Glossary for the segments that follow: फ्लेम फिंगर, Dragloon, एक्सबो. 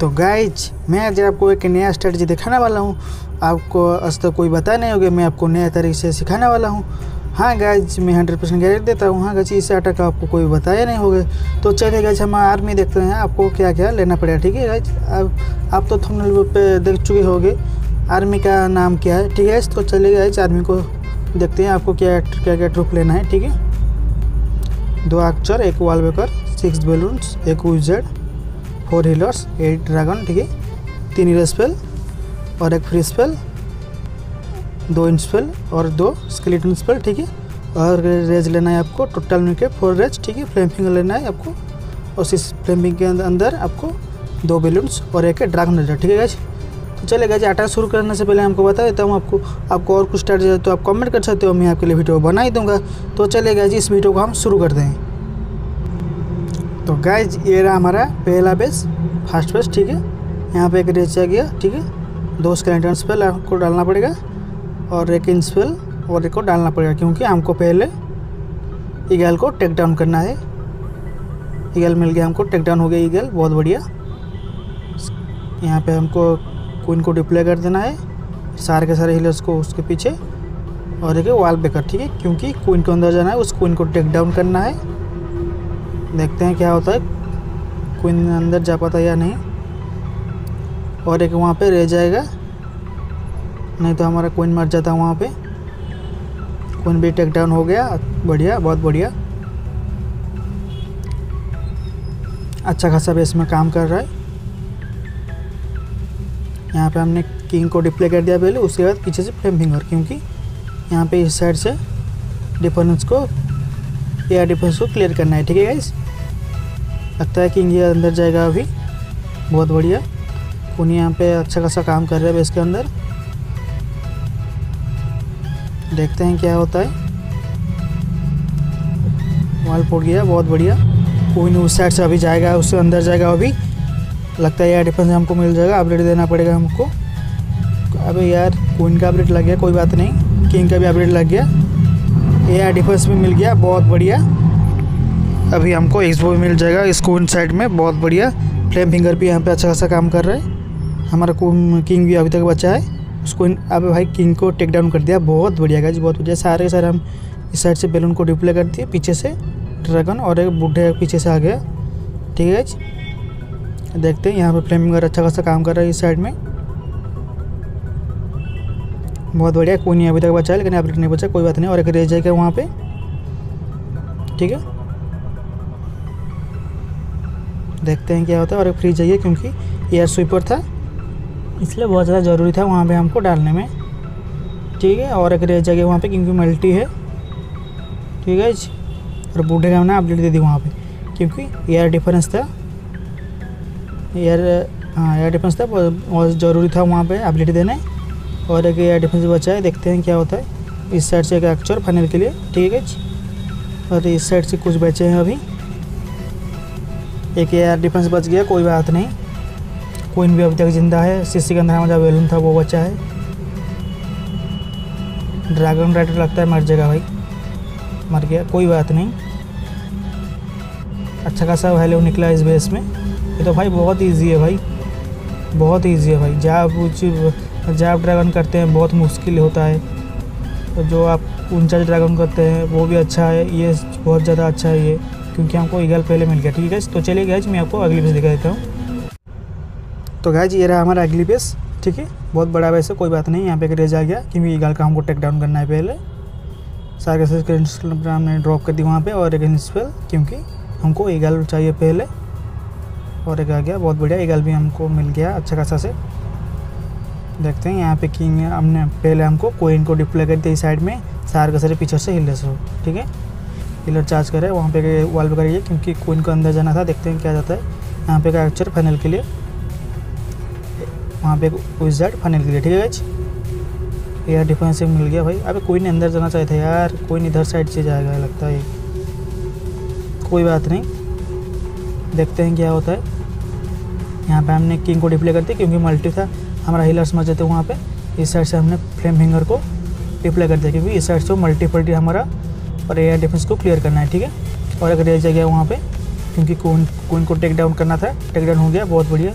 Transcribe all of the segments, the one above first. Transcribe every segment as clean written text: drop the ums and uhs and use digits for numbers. तो गाइज मैं आज आपको एक नया स्ट्रेटजी दिखाने वाला हूँ। आपको आज तक कोई पता नहीं होगा, मैं आपको नया तरीके से सिखाने वाला हूँ। हाँ गाइज मैं 100% गारंटी देता हूँ। हाँ गाइज इस अटैक आपको कोई बताया नहीं होगा। तो चलिए गाइज हम आर्मी देखते हैं आपको क्या क्या लेना पड़ेगा। ठीक है गाइज, आप तो थंबनेल पे देख चुके होंगे आर्मी का नाम क्या है। ठीक है, तो चलिए गाइज आर्मी को देखते हैं आपको क्या क्या क्या ट्रूप लेना है। ठीक है, 2 archer, 1 wall breaker, 6 balloons, 1 wizard, 4 healers, 8 dragon. ठीक है, 3 हील स्पेल और 1 फ्री स्पेल, 2 इंस्पेल और 2 स्केलेटन स्पेल। ठीक है, और रेज लेना है आपको टोटल मिलकर 4 रेज। ठीक है, फ्लेमिंग लेना है आपको और इस फ्लेमिंग के अंदर आपको 2 बैलून्स और 1 ड्रैगन रेजर। ठीक है गाइज, तो चले गाइज अटैक शुरू करने से पहले हमको बता देता हूँ आपको और कुछ स्ट्रेटजी है तो आप कमेंट कर सकते हो, मैं आपके लिए वीडियो बना ही दूंगा। तो चले गाइज इस वीडियो को हम शुरू करते हैं। तो गाइज ये रहा हमारा पहला बेस, फर्स्ट बेस। ठीक है, यहाँ पे 1 रेज आ गया। ठीक है, 2 स्केलेटन स्पेल आपको डालना पड़ेगा और 1 इंस्पेल और 1 को डालना पड़ेगा, क्योंकि हमको पहले ईगल को टेक डाउन करना है। ईगल मिल गया हमको, टेक डाउन हो गया ईगल, बहुत बढ़िया। यहाँ पे हमको क्वीन को डिप्ले कर देना है, सारे के सारे हीलर्स को उसके पीछे और 1 वॉलबेकर। ठीक है, क्योंकि क्वीन के अंदर जाना है, उस क्वीन को टेक डाउन करना है। देखते हैं क्या होता है, क्वीन अंदर जा पाता है या नहीं। और 1 वहाँ पे रह जाएगा, नहीं तो हमारा क्वीन मर जाता है वहाँ पे। क्वीन भी टेक डाउन हो गया, बढ़िया, बहुत बढ़िया। अच्छा खासा बेस में काम कर रहा है। यहाँ पे हमने किंग को डिप्ले कर दिया पहले, उसके बाद पीछे से फ्लेम फिंगर, क्योंकि यहाँ पे इस साइड से डिफेंस को, एयर डिफेंस को क्लियर करना है। ठीक है गाइस, लगता है कि इंडिया अंदर जाएगा अभी, बहुत बढ़िया। कौन यहाँ पे अच्छा खासा काम कर रहा है बेस के अंदर, देखते हैं क्या होता है। वॉल फोड़ गया, बहुत बढ़िया। कौन उस साइड से अभी जाएगा, उससे अंदर जाएगा अभी, लगता है एयर डिफेंस हमको मिल जाएगा। अपडेट देना पड़ेगा हमको। अबे यार कौन का अपडेट लग गया, कोई बात नहीं। किंग का भी अपडेट लग गया, एयर डिफेंस भी मिल गया, बहुत बढ़िया। अभी हमको एक्सपो भी मिल जाएगा इस क्वीन साइड में, बहुत बढ़िया। फ्लेम फिंगर भी यहाँ पे अच्छा खासा काम कर रहा है। हमारा किंग भी अभी तक बचा है, उसको अब भाई किंग को टेक डाउन कर दिया, बहुत बढ़िया गाइज, बहुत बढ़िया। सारे के सारे हम इस साइड से बैलून को डिप्ले कर दिए, पीछे से ड्रैगन और 1 बूढ़े पीछे से आ गया। ठीक है गाइज, देखते हैं यहाँ पर फ्लेम फिंगर अच्छा खासा काम कर रहा है इस साइड में, बहुत बढ़िया। कोई नहीं अभी तक बचा है, लेकिन अपडेट नहीं बचा, कोई बात नहीं। और 1 रेज जाएगा वहाँ पे। ठीक है, देखते हैं क्या होता है। और 1 फ्री जाइए, क्योंकि एयर स्वीपर था इसलिए बहुत ज़्यादा ज़रूरी था वहाँ पे हमको डालने में। ठीक है, और 1 रेज जाएगा वहाँ पे, क्योंकि मल्टी है। ठीक है, और बूढ़े का हमने अपडेट दे दी वहाँ पर, क्योंकि एयर डिफेंस था, एयर डिफेंस था, बहुत ज़रूरी था वहाँ पर अपडेट देने। और 1 एयर डिफेंस बचा है, देखते हैं क्या होता है। इस साइड से 1 आर्चर फाइनल के लिए। ठीक है, और इस साइड से कुछ बचे हैं अभी। 1 एयर डिफेंस बच गया, कोई बात नहीं। क्वीन भी अभी तक जिंदा है, सीसी के अंदर हमारा बैलून था वो बचा है। ड्रैगन राइडर लगता है मर जाएगा भाई, मर गया, कोई बात नहीं। अच्छा खासा वैल्यू निकला इस बेस में। ये तो भाई बहुत ईजी है भाई, बहुत ईजी है भाई। जहाँ आप ड्रैगन करते हैं बहुत मुश्किल होता है, जो आप 49 ड्रैगन करते हैं वो भी अच्छा है, ये बहुत ज़्यादा अच्छा है ये, क्योंकि हमको ईगल पहले मिल गया। ठीक है, तो चलिए गाइज मैं आपको अगली बेस दिखा देता हूँ। तो गाइज ये रहा हमारा अगली बेस। ठीक है, बहुत बड़ा बेस है, कोई बात नहीं। यहाँ पे 1 रेज आ गया, क्योंकि ईगल का हमको टेक डाउन करना है पहले। सारे हमने ड्रॉप कर दी वहाँ पर, और 1 इंस्पेल, क्योंकि हमको ईगल चाहिए पहले। और 1 आ गया, बहुत बढ़िया, ईगल भी हमको मिल गया अच्छा खासा से। देखते हैं यहाँ पे किंग, हमने पहले हमको क्वीन को डिप्ले कर दिया इस साइड में, सारे के सारे पीछे से हिलर्स हो। ठीक है, हिलर चार्ज करे वहाँ पे वॉल पे करिए, क्योंकि क्वीन को अंदर जाना था। देखते हैं क्या जाता है। यहाँ पे 1 आर्चर फाइनल के लिए, वहाँ पे विजार्ड फाइनल के लिए। ठीक है गाइज, एयर डिफेंस मिल गया भाई। अबे क्वीन अंदर जाना चाहिए था यार, क्वीन इधर साइड से जाएगा लगता है, कोई बात नहीं। देखते हैं क्या होता है। यहाँ पर हमने किंग को डिप्ले कर दिया, क्योंकि मल्टी था, हमारा हीलर्स मर जाते वहाँ पे। इस साइड से हमने फ्लेम फिंगर को डिप्ले कर दिया, क्योंकि इस साइड से मल्टीपल्टी हमारा और एयर डिफेंस को क्लियर करना है। ठीक है, और 1 रेज आ गया वहाँ पे, क्योंकि कौन को टेक डाउन करना था, टेक डाउन हो गया, बहुत बढ़िया।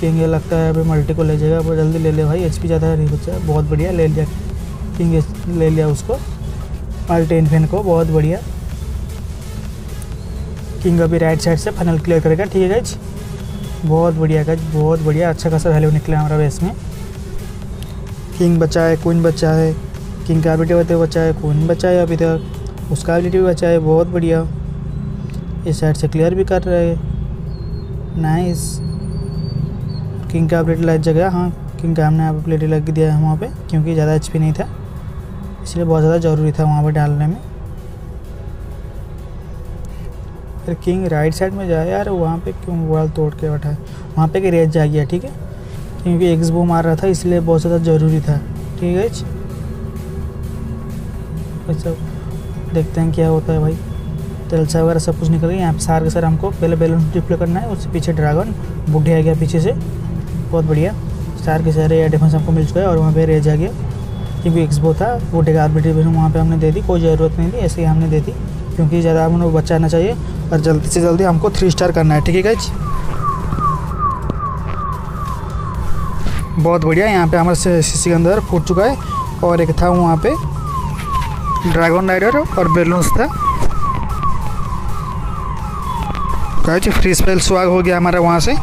किंग लगता है अभी मल्टी को ले जाएगा, वो जल्दी ले ले भाई, एचपी ज़्यादा है नहीं बच्चा, बहुत बढ़िया ले लिया किंग, ले लिया उसको मल्टी इन्फेन को, बहुत बढ़िया। किंग अभी राइट साइड से फनल क्लियर करेगा, ठीक है गाइज, बहुत बढ़िया गाइज, बहुत बढ़िया, अच्छा खासा वैल्यू निकला हमारा बेस में। किंग बचा है, क्वीन बचा है, किंग का एबिलिटी होते बचा है, क्वीन बचा है अभी तक, उसका एबिलिटी भी बचा है, बहुत बढ़िया। इस साइड से क्लियर भी कर रहे हैं, नाइस। किंग का एबिलिटी लग जगह, हाँ किंग का हमने एबिलिटी लग दिया है वहाँ पे, क्योंकि ज़्यादा एचपी नहीं था इसलिए बहुत ज़्यादा ज़रूरी था वहाँ पे डालने में। फिर किंग राइट साइड में जाए यार, वहाँ पे क्यों वाल तोड़ के बैठा है, वहाँ पे कि रेस जा गया, ठीक है, क्योंकि एक्स बूम आ रहा था इसलिए बहुत ज़्यादा ज़रूरी था, ठीक है। अच्छा देखते हैं क्या होता है भाई, तेलसा वगैरह सब कुछ निकल गया यहाँ पे, सार के सर हमको पहले बैलून डिप्ले करना है, उससे पीछे ड्रैगन बुढ़े आ गया पीछे से, बहुत बढ़िया। सार के सारे डिफेंस हमको मिल चुका है और वहाँ पे रेज आ गया, क्योंकि एक्सबो था, वो डेगा आर्बिट्री वहाँ पे हमने दे दी, कोई ज़रूरत नहीं थी, ऐसे ही हमने दे दी, क्योंकि ज़्यादा हमें बचाना चाहिए और जल्दी से जल्दी हमको 3 स्टार करना है, ठीक है गाइज। बहुत बढ़िया, यहाँ पे हमारे सीसी के अंदर फूट चुका है और एक था वहाँ पे ड्रैगन राइडर और बैलून्स था गाइज, फ्री स्पेल स्वाग हो गया हमारा वहाँ से,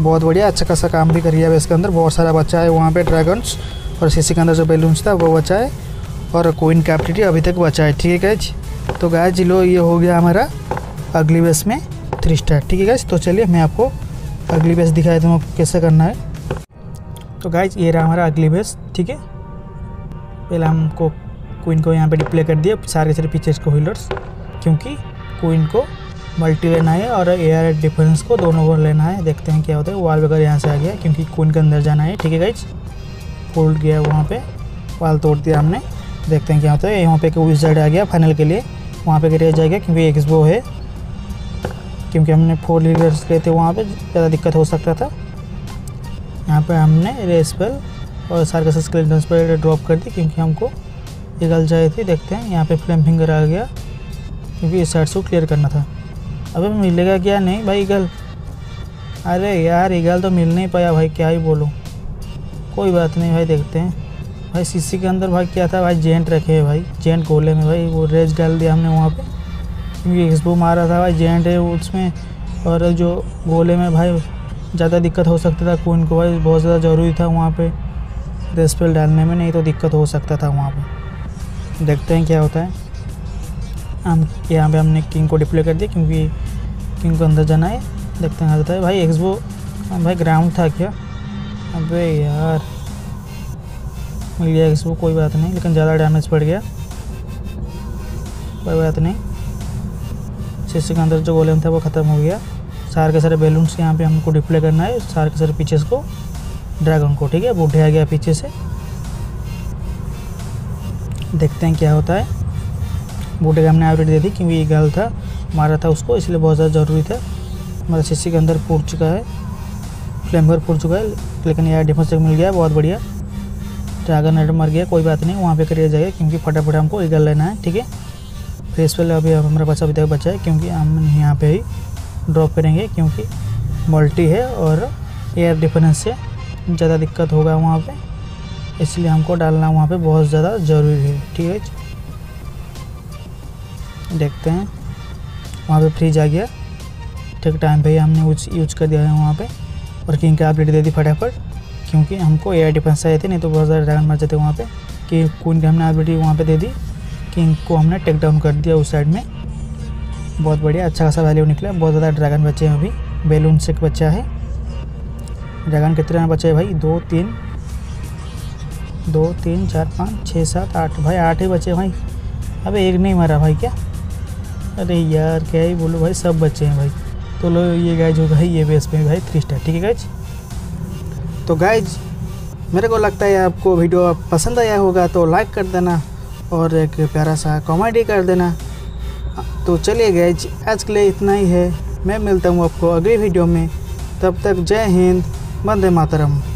बहुत बढ़िया, अच्छा खासा काम भी करिए है इसके अंदर। बहुत सारा बच्चा है वहाँ पे ड्रैगन्स और सीसी के अंदर जो बैलून्स था वो बचा है और क्वीन कैप्टिटी अभी तक बचा है, ठीक है गाइज। तो गाइज लो ये हो गया हमारा अगली बेस में 3 स्टार, ठीक है गाइज। तो चलिए मैं आपको अगली बेस दिखाई दूँ कैसे करना है। तो गाइज ये रहा हमारा अगली बेस, ठीक है, पहले हमको क्वीन को यहाँ पर डिप्ले कर दिया, सारे पीछे को हीलर्स, क्योंकि क्वीन को मल्टी लेना है और एयर डिफेंस को दोनों को लेना है, देखते हैं क्या होता है। वाल वगैरह यहाँ से आ गया, क्योंकि क्वीन के अंदर जाना है, ठीक है गाइज, फोल्ड गया वहाँ पे, वाल तोड़ दिया हमने, देखते हैं क्या होता है। यहाँ पे कि विज़ार्ड आ गया फाइनल के लिए, वहाँ पे रेज आ गया, क्योंकि एक्सबो है, क्योंकि हमने 4 लीडर्स लिए थे वहाँ पे, ज़्यादा दिक्कत हो सकता था। यहाँ पे हमने रेस पर और सार्कस क्लियरेंस पर ड्रॉप कर दी, क्योंकि हमको इगल चाहिए थी। देखते हैं यहाँ पर फ्लेम फिंगर आ गया, क्योंकि इस साइड से क्लियर करना था। अबे मिलेगा क्या नहीं भाई ईगल, अरे यार ईगल तो मिल नहीं पाया भाई, क्या ही बोलूँ, कोई बात नहीं भाई, देखते हैं भाई। सीसी के अंदर भाई क्या था भाई, जेंट रखे है भाई, जेंट गोले में भाई, वो रेज डाल दिया हमने वहाँ पे, क्योंकि एक्सबो मारा था भाई, जेंट है उसमें, और जो गोले में भाई ज़्यादा दिक्कत हो सकता था क्वीन को भाई, बहुत ज़्यादा ज़रूरी था वहाँ पे रेस्पेल डालने में, नहीं तो दिक्कत हो सकता था वहाँ पर। देखते हैं क्या होता है। हम यहाँ पे हमने किंग को डिप्ले कर दिया, क्योंकि किंग को अंदर जाना है, देखते हैं है भाई। एक्सबो भाई ग्राउंड था क्या, अबे यार मिल गया एक्सबो, कोई बात नहीं, लेकिन ज़्यादा डैमेज पड़ गया, कोई बात नहीं। सीसी के अंदर जो गोलेम था वो ख़त्म हो गया, सारे के सारे बैलून्स यहाँ पे हमको डिप्ले करना है, सारे के सारे पीछे को ड्रैगन को, ठीक है, बूढ़े आ गया पीछे से, देखते हैं क्या होता है। बूटे का हमने एवरेज दे दी, क्योंकि ये गल था मारा था उसको, इसलिए बहुत ज़्यादा ज़रूरी था। हमारा सीसी के अंदर फूट चुका है, फ्लेम पर फूट चुका है, लेकिन यार डिफेंस तक मिल गया, बहुत बढ़िया। ड्रैगन हेड मर गया, कोई बात नहीं, वहाँ पे करिए जाएगा, क्योंकि फटाफट हमको ईगल लेना है, ठीक है। फेस पर अभी हमारा बच्चा अभी तक बचा है, क्योंकि हम यहाँ पर ही ड्रॉप करेंगे, क्योंकि मल्टी है और एयर डिफेंस से ज़्यादा दिक्कत होगा वहाँ पर, इसलिए हमको डालना वहाँ पर बहुत ज़्यादा ज़रूरी है, ठीक है। देखते हैं वहाँ पे फ्रीज आ गया, ठीक टाइम पे ही हमने यूज कर दिया है वहाँ पे, और किंग का अपडेट दे दी फटाफट, क्योंकि हमको एयर डिफेंस चाहिए थे, नहीं तो बहुत ज़्यादा ड्रैगन मर जाते वहाँ पे। कि क्वीन की हमने अपडेट वहाँ पे दे दी, किंग को हमने टेक डाउन कर दिया उस साइड में, बहुत बढ़िया, अच्छा खासा वैल्यू निकला, बहुत ज़्यादा ड्रैगन बचे हैं अभी, बैलून से बचा है ड्रैगन, कितने बचे हैं भाई, 2 3 4 5 6 7 8 भाई 8 ही बचे भाई, अब एक नहीं मरा भाई, क्या अरे यार क्या ही बोलो भाई, सब बच्चे हैं भाई। तो लो ये गाइज होगा भाई, ये बेस में भाई 3 स्टार, ठीक है गाइज। तो गाइज मेरे को लगता है आपको वीडियो पसंद आया होगा, तो लाइक कर देना और एक प्यारा सा कॉमेडी कर देना। तो चलिए गाइज आज के लिए इतना ही है, मैं मिलता हूँ आपको अगली वीडियो में, तब तक जय हिंद, वंदे मातरम।